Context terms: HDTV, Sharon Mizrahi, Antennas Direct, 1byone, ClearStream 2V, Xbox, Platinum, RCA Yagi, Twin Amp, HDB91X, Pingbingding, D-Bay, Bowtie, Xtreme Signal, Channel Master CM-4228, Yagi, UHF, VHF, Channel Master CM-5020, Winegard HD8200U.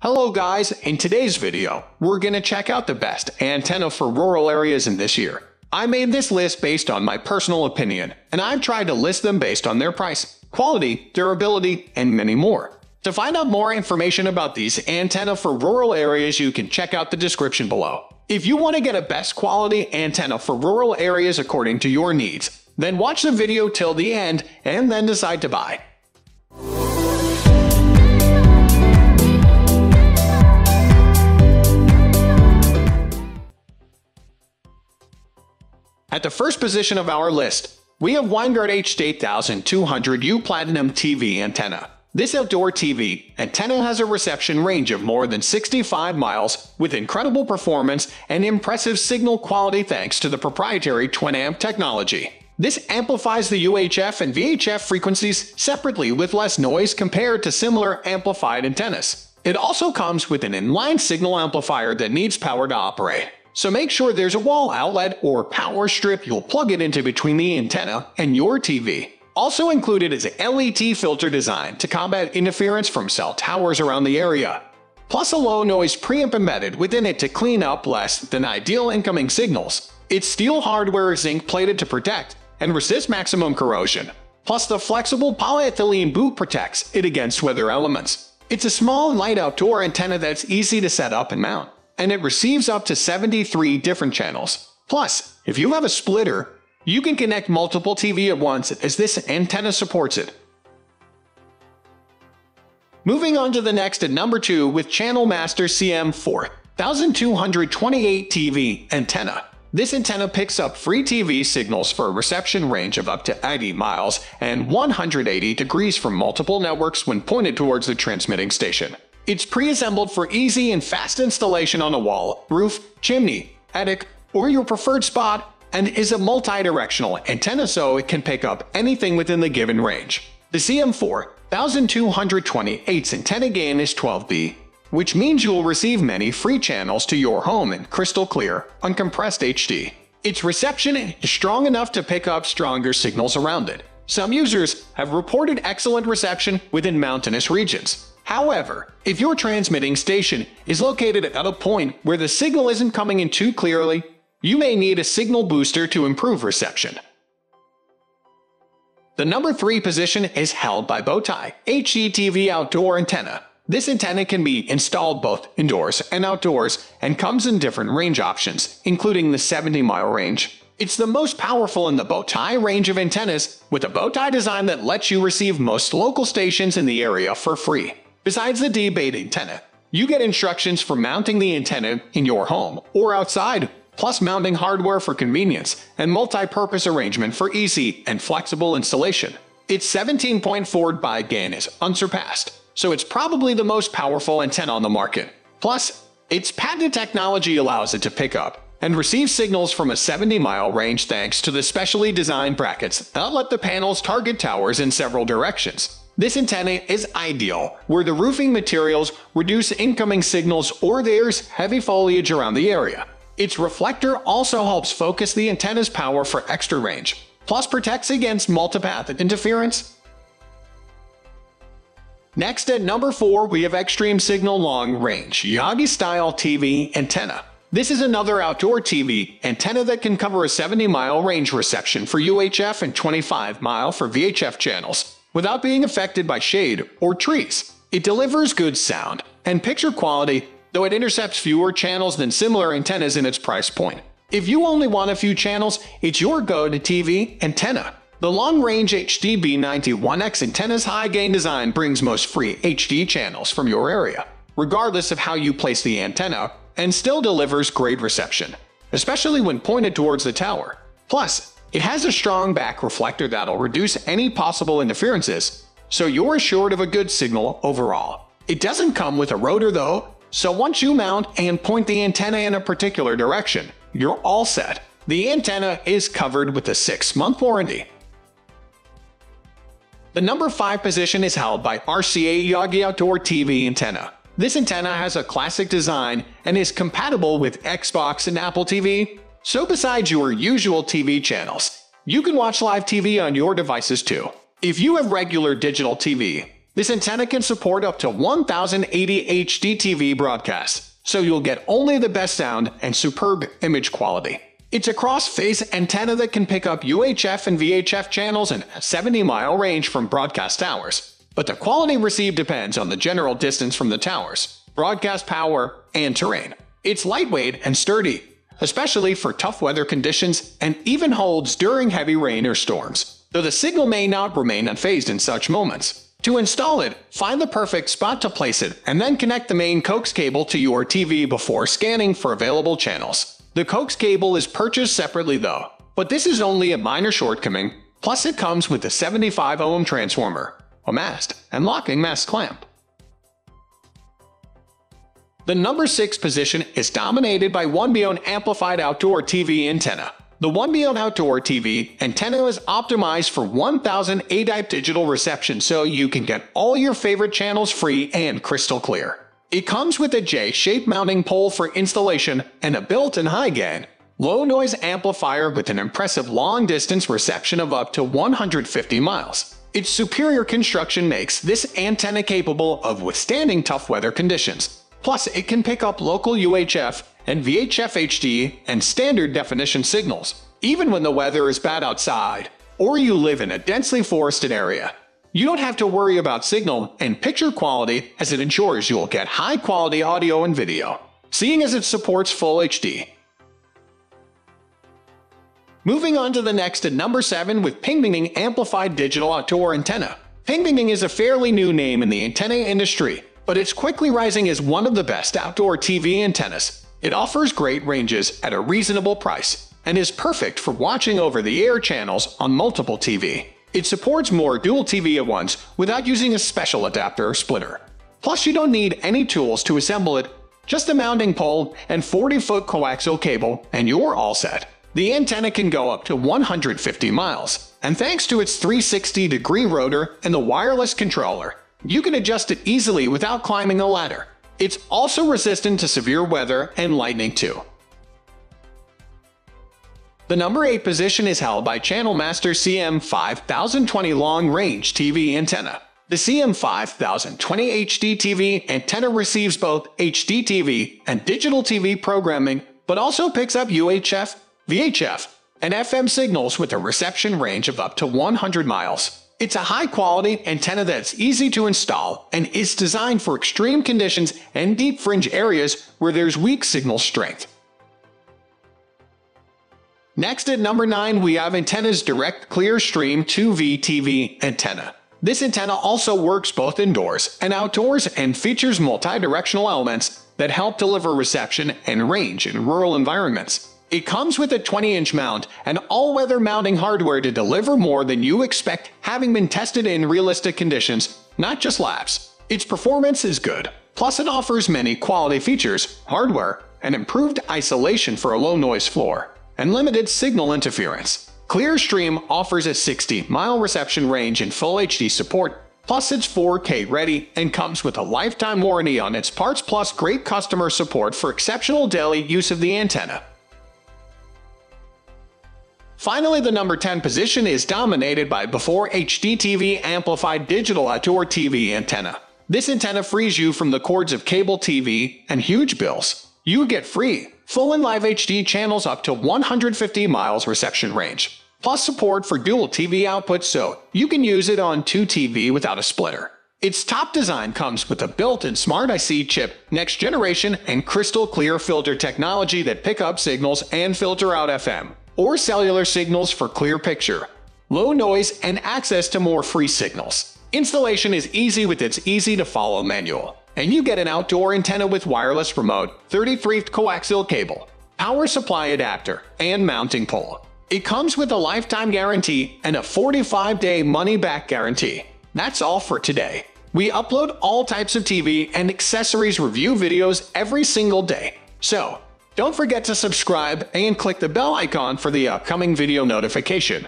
Hello guys, in today's video, we're gonna check out the best antenna for rural areas in this year. I made this list based on my personal opinion, and I've tried to list them based on their price, quality, durability, and many more. To find out more information about these antenna for rural areas, you can check out the description below. If you want to get a best quality antenna for rural areas according to your needs, then watch the video till the end and then decide to buy. At the first position of our list, we have Winegard HD8200U Platinum TV antenna. This outdoor TV antenna has a reception range of more than 65 miles with incredible performance and impressive signal quality thanks to the proprietary Twin Amp technology. This amplifies the UHF and VHF frequencies separately with less noise compared to similar amplified antennas. It also comes with an inline signal amplifier that needs power to operate. So make sure there's a wall outlet or power strip you'll plug it into between the antenna and your TV. Also included is a LET filter design to combat interference from cell towers around the area, plus a low noise preamp embedded within it to clean up less than ideal incoming signals. Its steel hardware is zinc plated to protect and resist maximum corrosion, plus the flexible polyethylene boot protects it against weather elements. It's a small and light outdoor antenna that's easy to set up and mount, and it receives up to 73 different channels. Plus, if you have a splitter, you can connect multiple TV at once as this antenna supports it. Moving on to the next at number 2 with Channel Master CM-4228 TV antenna. This antenna picks up free TV signals for a reception range of up to 80 miles and 180 degrees from multiple networks when pointed towards the transmitting station. It's pre-assembled for easy and fast installation on a wall, roof, chimney, attic, or your preferred spot, and is a multi-directional antenna so it can pick up anything within the given range. The CM-4228's antenna gain is 12B, which means you'll receive many free channels to your home in crystal clear, uncompressed HD. Its reception is strong enough to pick up stronger signals around it. Some users have reported excellent reception within mountainous regions. However, if your transmitting station is located at a point where the signal isn't coming in too clearly, you may need a signal booster to improve reception. The number 3 position is held by Bowtie HDTV outdoor antenna. This antenna can be installed both indoors and outdoors and comes in different range options, including the 70-mile range. It's the most powerful in the Bowtie range of antennas, with a Bowtie design that lets you receive most local stations in the area for free. Besides the D-Bay antenna, you get instructions for mounting the antenna in your home or outside, plus mounting hardware for convenience and multi-purpose arrangement for easy and flexible installation. Its 17.4 by gain is unsurpassed, so it's probably the most powerful antenna on the market. Plus, its patented technology allows it to pick up and receive signals from a 70-mile range thanks to the specially designed brackets that let the panels target towers in several directions. This antenna is ideal where the roofing materials reduce incoming signals or there's heavy foliage around the area. Its reflector also helps focus the antenna's power for extra range, plus protects against multipath interference. Next at number 4, we have Xtreme Signal Long Range Yagi Style TV antenna. This is another outdoor TV antenna that can cover a 70-mile range reception for UHF and 25-mile for VHF channels, without being affected by shade or trees. It delivers good sound and picture quality, though it intercepts fewer channels than similar antennas in its price point. If you only want a few channels, it's your go-to TV antenna. The long-range HDB91X antenna's high-gain design brings most free HD channels from your area, regardless of how you place the antenna, and still delivers great reception, especially when pointed towards the tower. Plus, it has a strong back reflector that'll reduce any possible interferences, so you're assured of a good signal overall. It doesn't come with a rotor though, so once you mount and point the antenna in a particular direction, you're all set. The antenna is covered with a 6-month warranty. The number 5 position is held by RCA Yagi Outdoor TV antenna. This antenna has a classic design and is compatible with Xbox and Apple TV. So besides your usual TV channels, you can watch live TV on your devices too. If you have regular digital TV, This antenna can support up to 1080 HDTV broadcasts, so you'll get only the best sound and superb image quality. It's a cross-phase antenna that can pick up UHF and VHF channels in a 70-mile range from broadcast towers, but the quality received depends on the general distance from the towers, broadcast power, and terrain. It's lightweight and sturdy, especially for tough weather conditions, and even holds during heavy rain or storms, though the signal may not remain unfazed in such moments. To install it, find the perfect spot to place it, and then connect the main coax cable to your TV before scanning for available channels. The coax cable is purchased separately though, but this is only a minor shortcoming, plus it comes with a 75 ohm transformer, a mast, and locking mast clamp. The number 6 position is dominated by 1byone Amplified Outdoor TV Antenna. The 1byone Outdoor TV antenna is optimized for 1080 digital reception, so you can get all your favorite channels free and crystal clear. It comes with a J-shaped mounting pole for installation and a built-in high-gain, low-noise amplifier with an impressive long-distance reception of up to 150 miles. Its superior construction makes this antenna capable of withstanding tough weather conditions. Plus, it can pick up local UHF and VHF HD and standard definition signals, even when the weather is bad outside or you live in a densely forested area. You don't have to worry about signal and picture quality, as it ensures you'll get high-quality audio and video, seeing as it supports full HD. Moving on to the next at number 7 with Pingbingding Amplified Digital Outdoor Antenna. Pingbingding is a fairly new name in the antenna industry, but it's quickly rising as one of the best outdoor TV antennas. It offers great ranges at a reasonable price and is perfect for watching over-the-air channels on multiple TV. It supports more dual TV at once without using a special adapter or splitter. Plus, you don't need any tools to assemble it, just a mounting pole and 40-foot coaxial cable, and you're all set. The antenna can go up to 150 miles, and thanks to its 360-degree rotor and the wireless controller, you can adjust it easily without climbing a ladder. It's also resistant to severe weather and lightning too. The number 8 position is held by Channel Master CM-5020 Long Range TV Antenna. The CM-5020 HDTV antenna receives both HDTV and digital TV programming, but also picks up UHF, VHF, and FM signals with a reception range of up to 100 miles. It's a high-quality antenna that's easy to install and is designed for extreme conditions and deep fringe areas where there's weak signal strength. Next at number 9, we have Antennas Direct ClearStream 2V TV Antenna. This antenna also works both indoors and outdoors and features multi-directional elements that help deliver reception and range in rural environments. It comes with a 20-inch mount and all-weather mounting hardware to deliver more than you expect, having been tested in realistic conditions, not just labs. Its performance is good, plus it offers many quality features, hardware, and improved isolation for a low-noise floor and limited signal interference. ClearStream offers a 60-mile reception range and full HD support, plus it's 4K ready and comes with a lifetime warranty on its parts, plus great customer support for exceptional daily use of the antenna. Finally, the number 10 position is dominated by Before HDTV Amplified Digital Outdoor TV Antenna. This antenna frees you from the cords of cable TV and huge bills. You get free, full and live HD channels up to 150 miles reception range, plus support for dual TV output, so you can use it on 2 TVs without a splitter. Its top design comes with a built-in Smart IC chip, next-generation and crystal-clear filter technology that pick up signals and filter out FM or cellular signals for clear picture, low noise, and access to more free signals. Installation is easy with its easy-to-follow manual, and you get an outdoor antenna with wireless remote, 33 coaxial cable, power supply adapter, and mounting pole. It comes with a lifetime guarantee and a 45-day money-back guarantee. That's all for today. We upload all types of TV and accessories review videos every single day, so don't forget to subscribe and click the bell icon for the upcoming video notification.